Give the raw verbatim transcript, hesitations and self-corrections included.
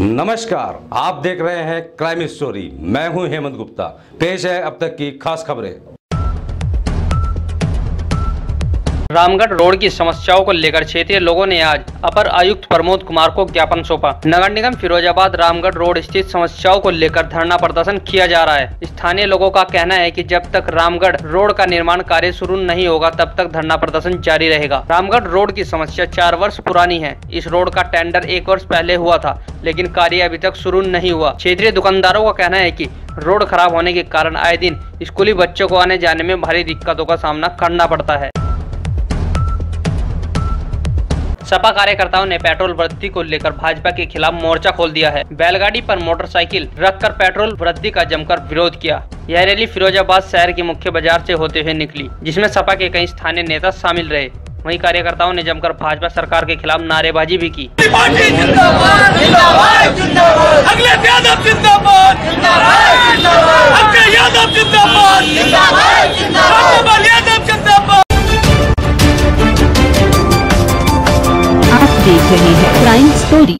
नमस्कार, आप देख रहे हैं क्राइम स्टोरी। मैं हूं हेमंत गुप्ता। पेश है अब तक की खास खबरें। रामगढ़ रोड की समस्याओं को लेकर क्षेत्रीय लोगों ने आज अपर आयुक्त प्रमोद कुमार को ज्ञापन सौंपा। नगर निगम फिरोजाबाद रामगढ़ रोड स्थित समस्याओं को लेकर धरना प्रदर्शन किया जा रहा है। स्थानीय लोगों का कहना है कि जब तक रामगढ़ रोड का निर्माण कार्य शुरू नहीं होगा तब तक धरना प्रदर्शन जारी रहेगा। रामगढ़ रोड की समस्या चार वर्ष पुरानी है। इस रोड का टेंडर एक वर्ष पहले हुआ था, लेकिन कार्य अभी तक शुरू नहीं हुआ। क्षेत्रीय दुकानदारों का कहना है कि रोड खराब होने के कारण आए दिन स्कूली बच्चों को आने जाने में भारी दिक्कतों का सामना करना पड़ता है। सपा कार्यकर्ताओं ने पेट्रोल वृद्धि को लेकर भाजपा के खिलाफ मोर्चा खोल दिया है। बैलगाड़ी पर मोटरसाइकिल रखकर पेट्रोल वृद्धि का जमकर विरोध किया। यह रैली फिरोजाबाद शहर के मुख्य बाजार से होते हुए निकली, जिसमें सपा के कई स्थानीय नेता शामिल रहे। वहीं कार्यकर्ताओं ने जमकर भाजपा सरकार के खिलाफ नारेबाजी भी की। देख रहे हैं क्राइम स्टोरी।